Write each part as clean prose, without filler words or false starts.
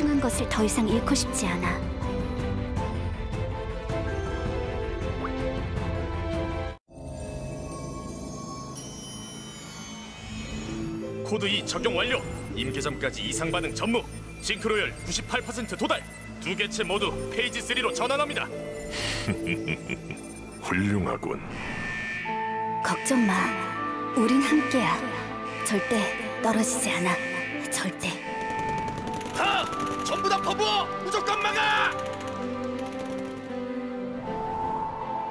소중한 것을 더 이상 잃고 싶지 않아. 코드 2 적용 완료! 임계점까지 이상 반응 전무! 싱크로율 98% 도달! 두 개체 모두 페이지 3로 전환합니다! 훌륭하군. 걱정 마. 우린 함께야. 절대 떨어지지 않아. 절대. 다! 전부 다 퍼부어! 무조건 막아!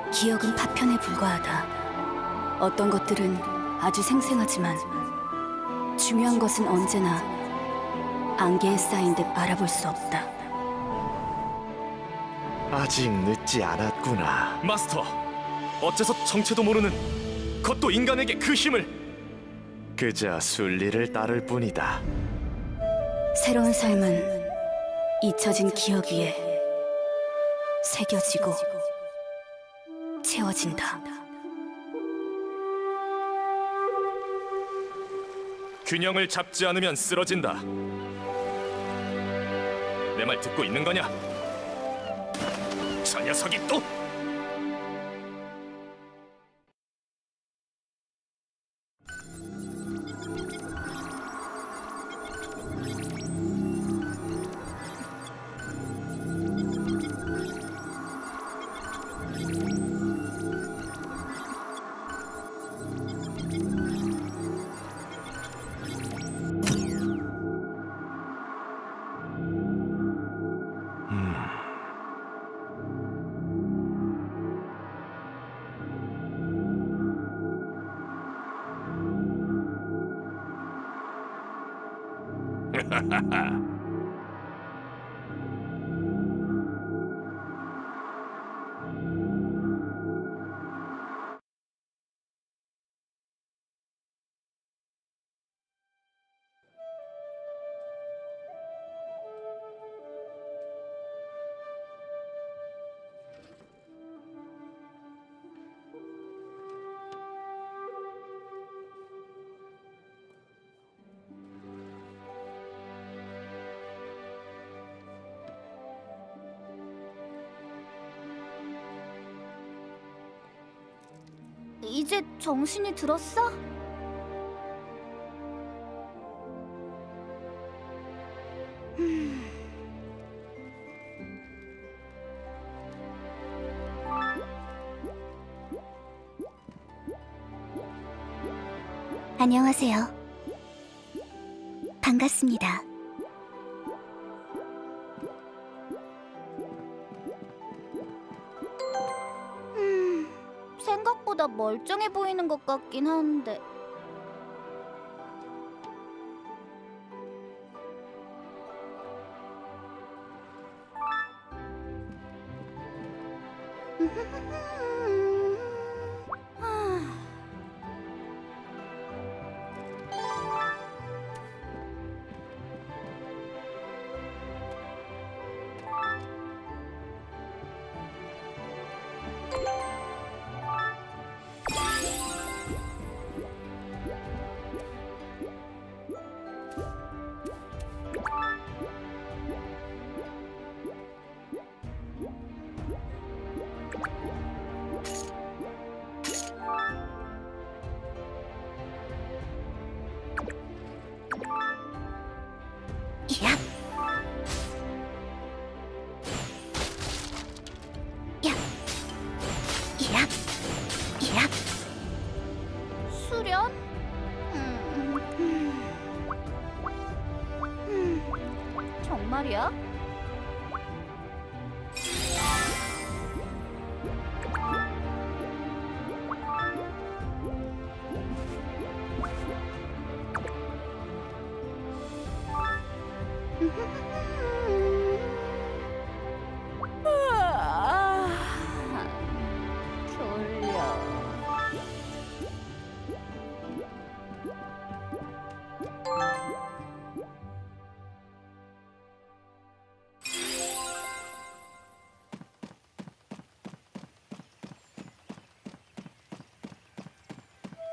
기억은 파편에 불과하다. 어떤 것들은 아주 생생하지만 중요한 것은 언제나 안개에 쌓인 듯 바라볼 수 없다. 아직 늦지 않았구나. 마스터, 어째서 정체도 모르는 것도 인간에게 그 힘을. 그저 순리를 따를 뿐이다. 새로운 삶은 잊혀진 기억 위에 새겨지고 채워진다. 균형을 잡지 않으면 쓰러진다. 내 말 듣고 있는 거냐? 저 녀석이 또! 이제 정신이 들었어? 안녕하세요. 반갑습니다. 멀쩡해 보이는 것 같긴 한데.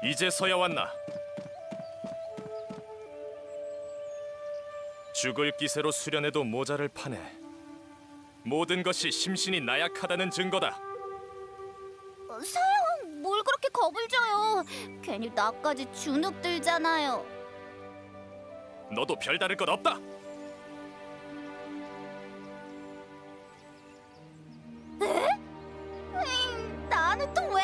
이제서야 왔나? 죽을 기세로 수련해도 모자를 파네. 모든 것이 심신이 나약하다는 증거다. 사형, 뭘 그렇게 겁을 줘요. 괜히 나까지 주눅 들잖아요. 너도 별다를 것 없다. 에? 나는 또 왜?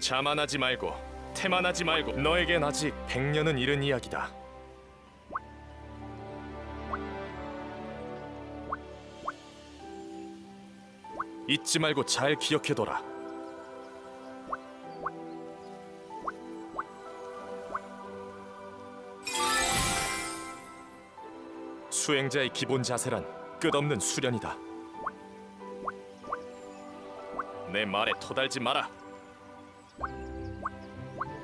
자만하지 말고, 태만하지 말고. 너에겐 아직 100년은 이른 이야기다. 잊지 말고 잘 기억해둬라. 수행자의 기본 자세란 끝없는 수련이다. 내 말에 토달지 마라.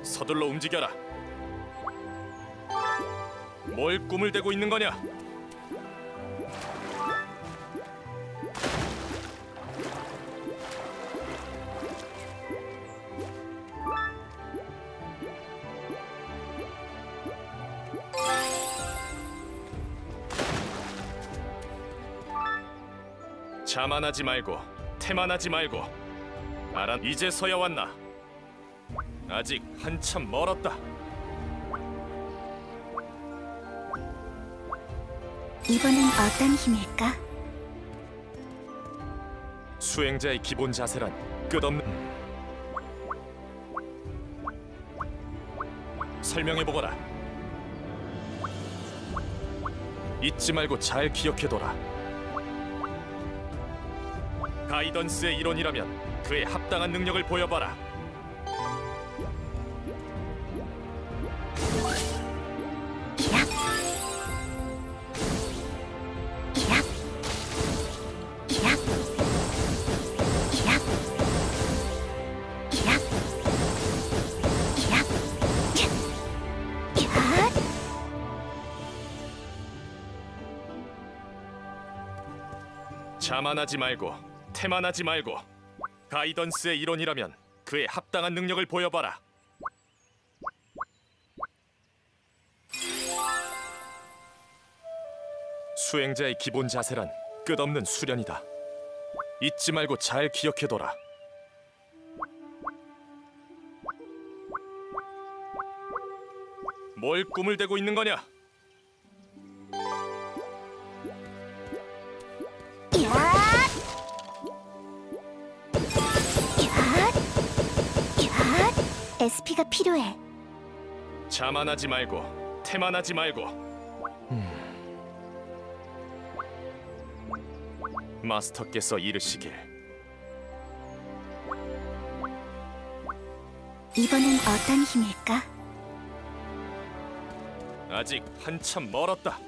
서둘러 움직여라. 뭘 꿈을 대고 있는 거냐? 자만하지 말고, 태만하지 말고. 알아, 이제서야 왔나? 아직 한참 멀었다. 이번엔 어떤 힘일까? 수행자의 기본 자세란 끝없는... 설명해보거라. 잊지 말고 잘 기억해둬라. 가이던스의 이론이라면 그에 합당한 능력을 보여봐라. 기합, 기합, 기합, 기합, 기합, 기합, 기합. 자만하지 말고, 태만하지 말고. 가이던스의 이론이라면 그에 합당한 능력을 보여봐라. 수행자의 기본 자세란 끝없는 수련이다. 잊지 말고 잘 기억해둬라. 뭘 꿈을 대고 있는 거냐? SP가 필요해. 자만하지 말고, 태만하지 말고. 마스터께서 이르시길. 이번엔 어떤 힘일까? 아직 한참 멀었다.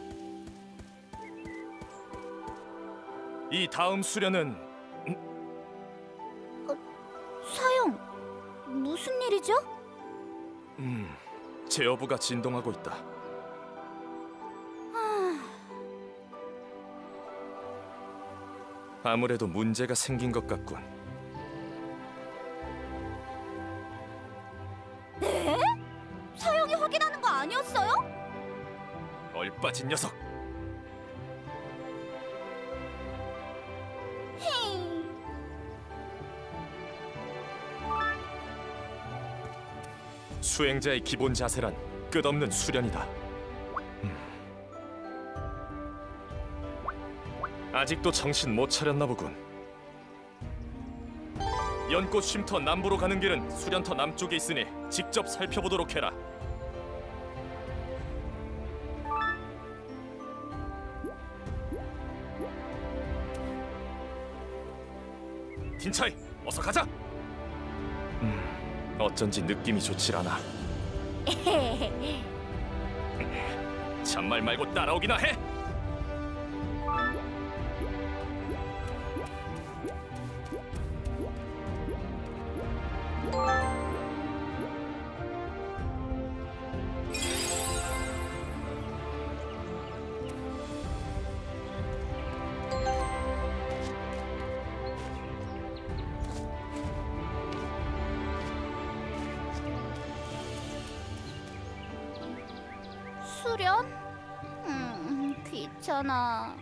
이 다음 수련은... 무슨 일이죠? 제어부가 진동하고 있다. 아무래도 문제가 생긴 것 같군. 네? 사형이 확인하는 거 아니었어요? 얼빠진 녀석! 수행자의 기본 자세란 끝없는 수련이다. 아직도 정신 못 차렸나 보군. 연꽃 쉼터 남부로 가는 길은 수련터 남쪽에 있으니 직접 살펴보도록 해라. 틴차이, 어서 가자! 어쩐지 느낌이 좋질 않아. 잔말 말고 따라오기나 해. 수련? 귀찮아.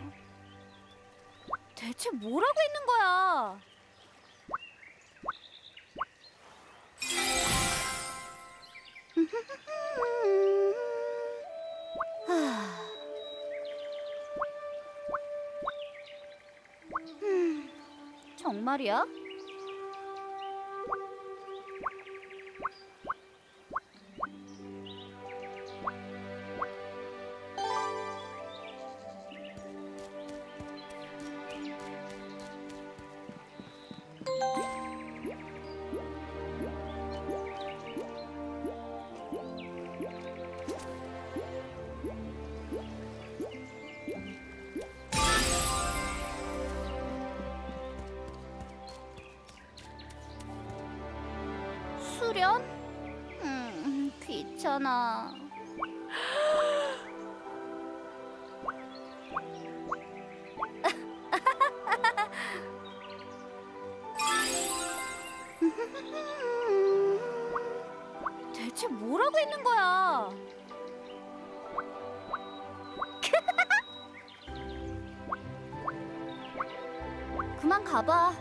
대체 뭐라고 있는 거야? 정말이야? 수련? 귀찮아. 대체 뭐라고 있는 거야? 그만 가봐.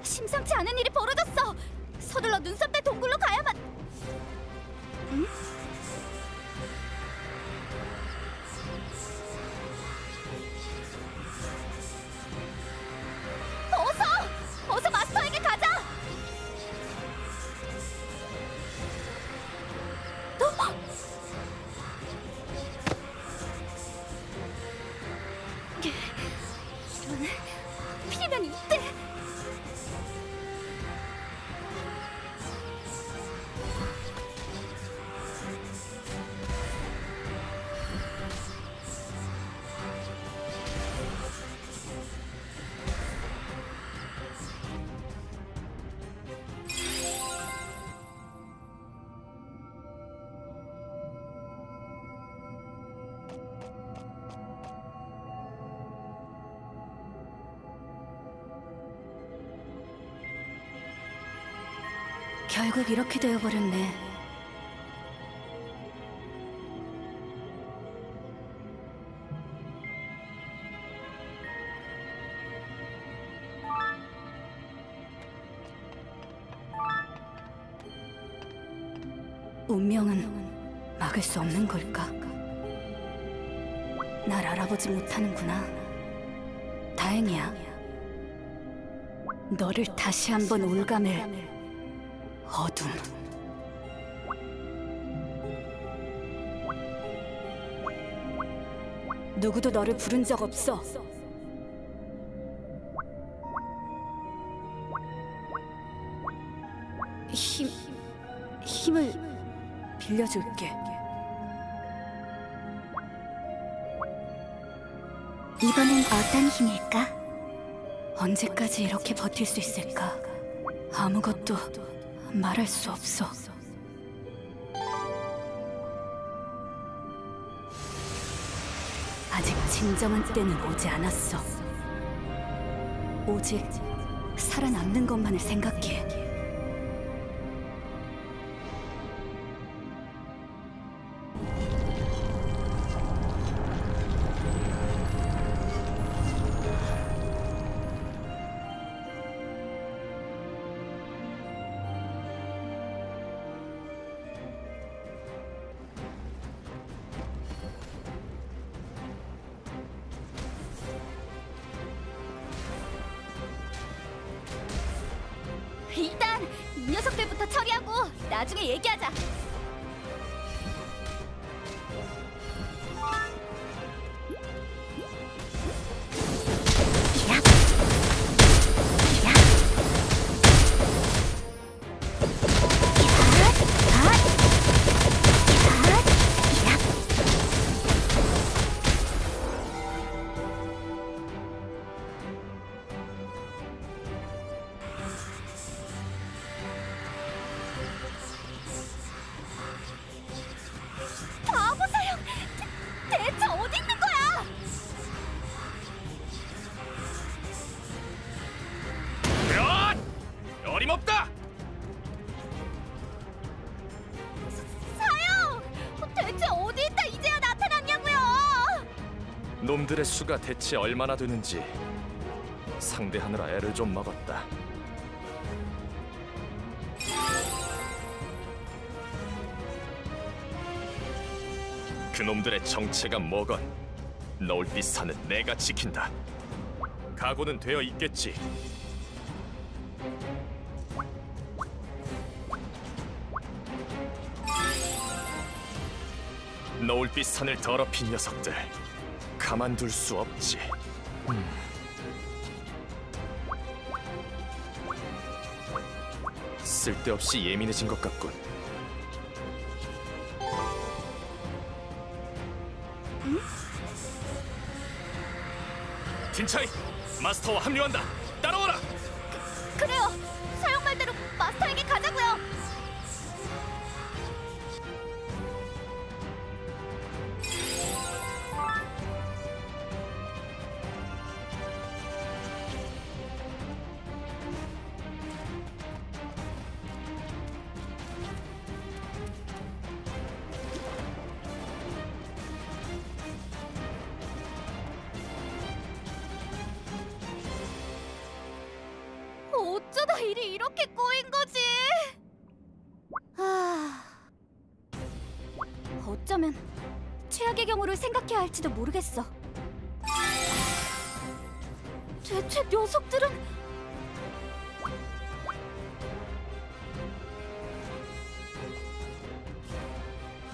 심상치 않은 일이 벌어졌어! 서둘러 눈썹대 동굴로 가야만... 응? 어서! 어서 마스터에게 가자! 이런... 필요면 이때! 결국 이렇게 되어버렸네. 운명은 막을 수 없는 걸까? 날 알아보지 못하는구나. 다행이야. 너를 다시 한번 올가맬 어둠. 누구도 너를 부른 적 없어. 힘을 빌려줄게. 이번엔 어떤 힘일까? 언제까지 이렇게 버틸 수 있을까? 아무것도 말할 수 없어. 아직 진정한 때는 오지 않았어. 오직 살아남는 것만을 생각해. 이 녀석들부터 처리하고 나중에 얘기하자. 어림없다! 사형! 대체 어디 있다 이제야 나타났냐고요! 놈들의 수가 대체 얼마나 되는지 상대하느라 애를 좀 먹었다. 그놈들의 정체가 뭐건 너울빛 산은 내가 지킨다. 각오는 되어 있겠지. 너울빛 산을 더럽힌 녀석들 가만둘 수 없지. 쓸데없이 예민해진 것 같군. 틴차이! 마스터와 합류한다! 따라와라! 그래요! 사형 말대로 마스터에게 가자고요! 어쩌다 일이 이렇게 꼬인 거지? 아... 어쩌면 최악의 경우를 생각해야 할지도 모르겠어. 대체 녀석들은...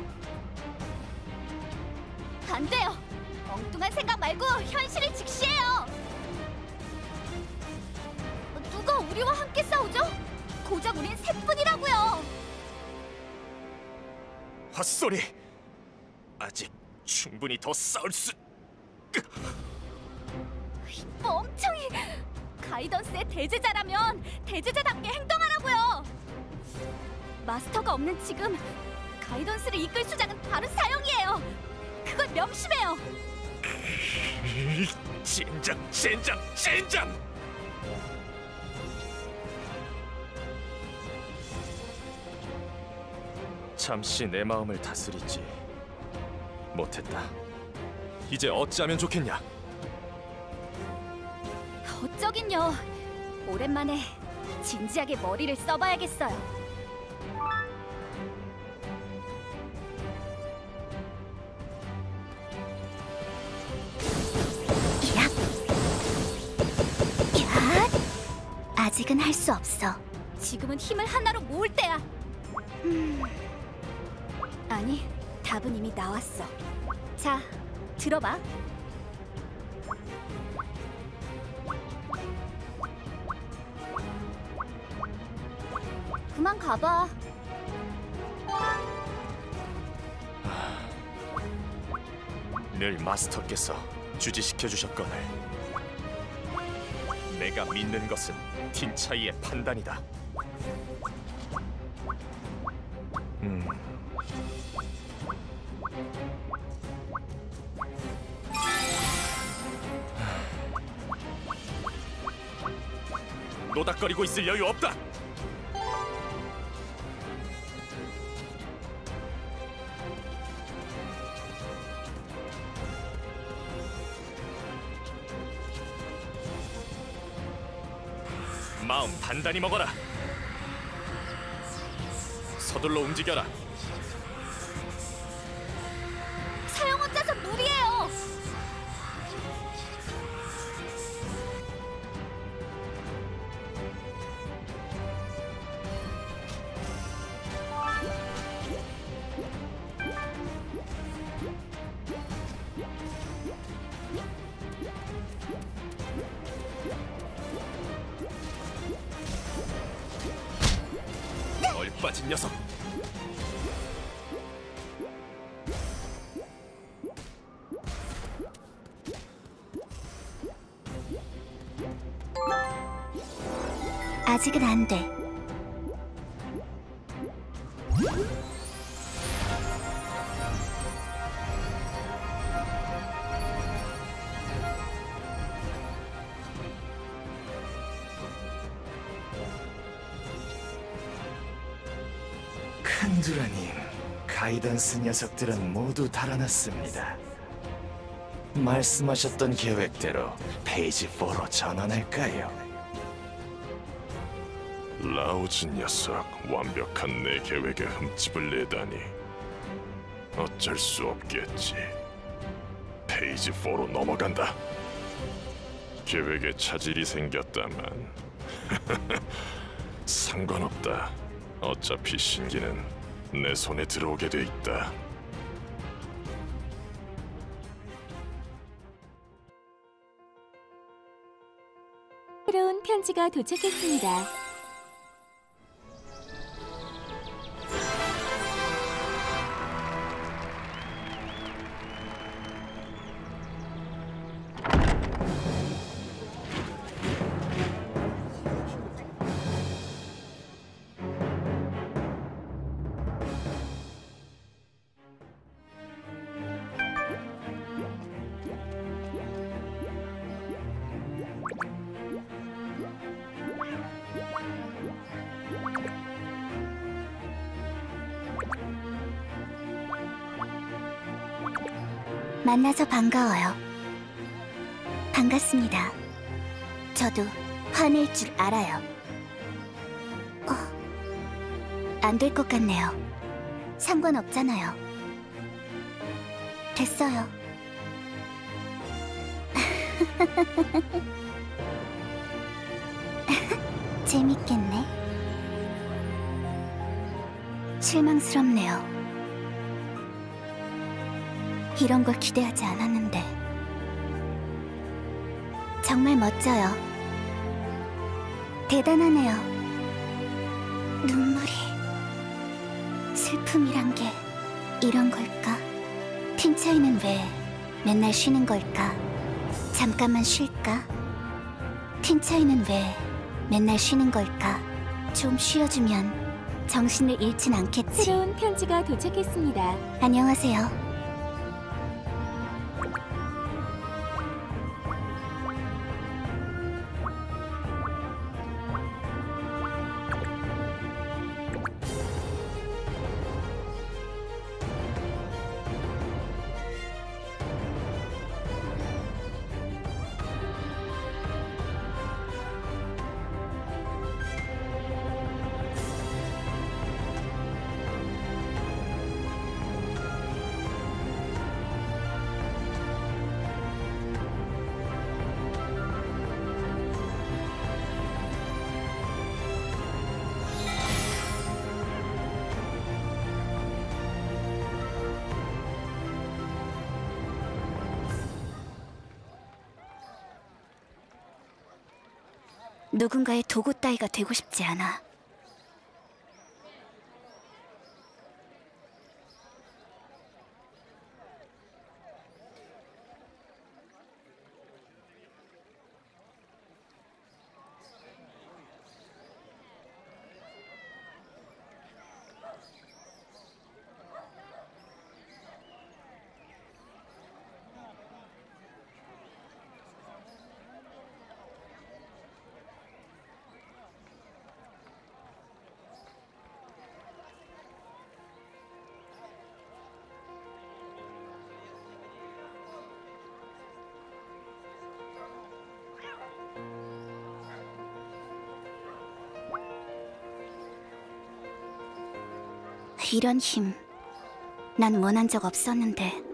안 돼요! 엉뚱한 생각 말고 현실을 직시해요! 누가 우리와 함께 싸우죠? 고작 우린 셋뿐이라고요. 헛소리. 아직 충분히 더 싸울 수... 이 멍청이! 가이던스의 대제자라면 대제자답게 행동하라고요. 마스터가 없는 지금 가이던스를 이끌 수장은 바로 사형이에요. 그걸 명심해요. 진정! 잠시 내 마음을 다스리지 못했다. 이제 어찌하면 좋겠냐? 어쩌긴요. 오랜만에 진지하게 머리를 써봐야겠어요. 아직은 할 수 없어. 지금은 힘을 하나로 모을 때야. 아니, 답은 이미 나왔어. 자, 들어봐. 그만 가봐. 늘 마스터께서 주지시켜 주셨거늘 내가 믿는 것은 틴차이의 판단이다. 노닥거리고 있을 여유 없다. 마음 단단히 먹어라. 서둘러 움직여라. 사형 혼자서 무리해요. 얼빠진 녀석. 아직은 안 돼. 칸두라님, 가이던스 녀석들은 모두 달아났습니다. 말씀하셨던 계획대로 페이지 4로 전환할까요? 라우즈 녀석, 완벽한 내 계획에 흠집을 내다니. 어쩔 수 없겠지. 페이지 4로 넘어간다. 계획에 차질이 생겼다만 상관없다. 어차피 신기는 내 손에 들어오게 돼 있다. 새로운 편지가 도착했습니다. 만나서 반가워요. 반갑습니다. 저도 화낼 줄 알아요. 안 될 것 같네요. 상관없잖아요. 됐어요. 재밌겠네. 실망스럽네요. 이런 걸 기대하지 않았는데. 정말 멋져요. 대단하네요. 눈물이... 슬픔이란 게 이런 걸까? 틴차이는 왜 맨날 쉬는 걸까? 잠깐만 쉴까? 틴차이는 왜 맨날 쉬는 걸까? 좀 쉬어주면 정신을 잃진 않겠지. 새로운 편지가 도착했습니다. 안녕하세요. 누군가의 도구 따위가 되고 싶지 않아. 이런 힘, 난 원한 적 없었는데.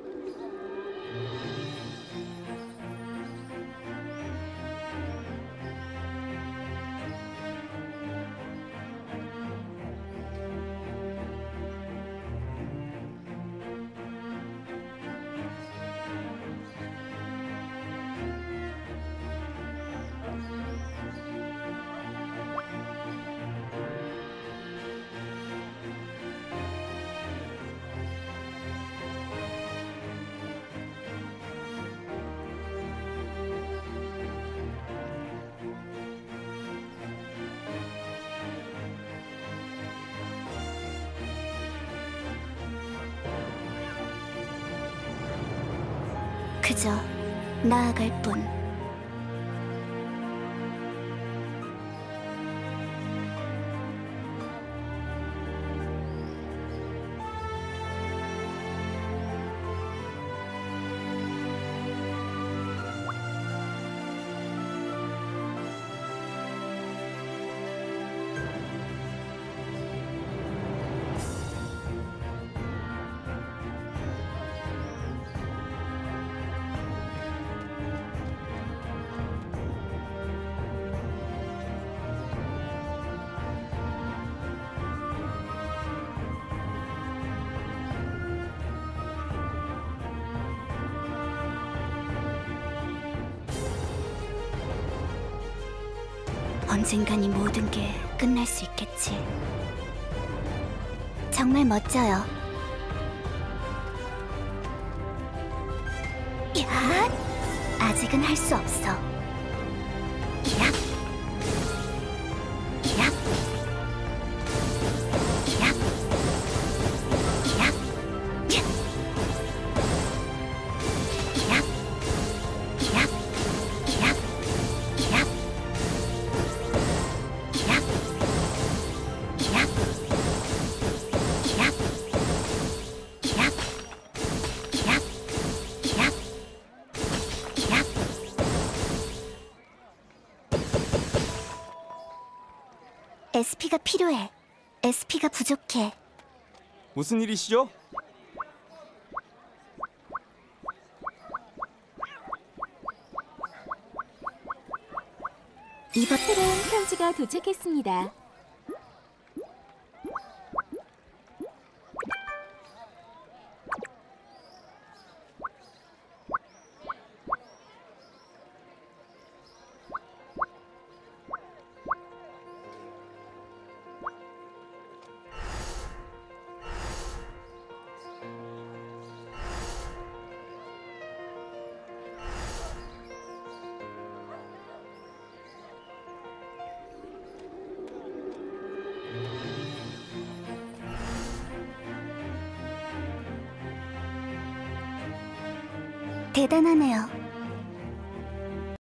그저 나아갈 뿐. 언젠간 이 모든 게 끝날 수 있겠지. 정말 멋져요. 야! 아직은 할 수 없어. SP가 필요해. SP가 부족해. 무슨 일이시죠? 이번 새로운 편지가 도착했습니다. 대단하네요.